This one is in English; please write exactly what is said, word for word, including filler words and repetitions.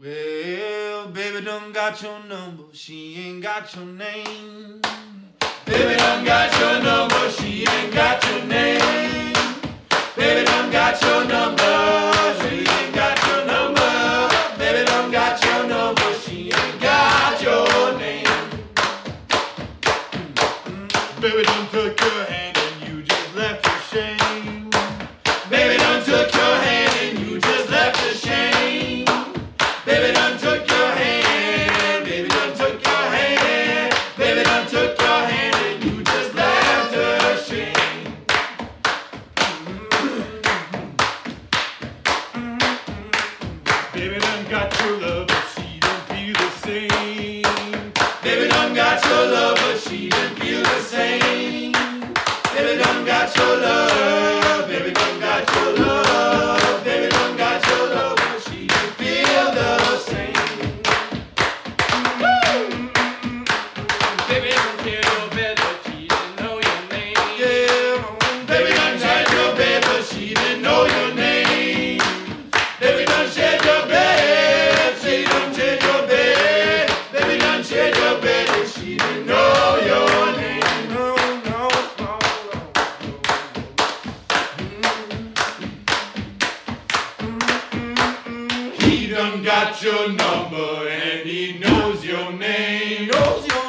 Well, baby done got your number, she ain't got your name. Baby done got your number, she ain't got your name. Baby done got your number, she ain't got your number. Baby done got your number, she ain't got your name. Mm-hmm. Baby done took your hand and you just left your shame. Baby done took your hand and you just left your shame. Baby done took your hand, baby done took your hand, baby done took your hand and you just left her shame. Mm-hmm. Baby done got your love, but she don't feel the same. Baby done got your love, but she don't feel the same. Baby done got your love, baby done got your love, baby done got your love. He done got your number and he knows your name. Knows your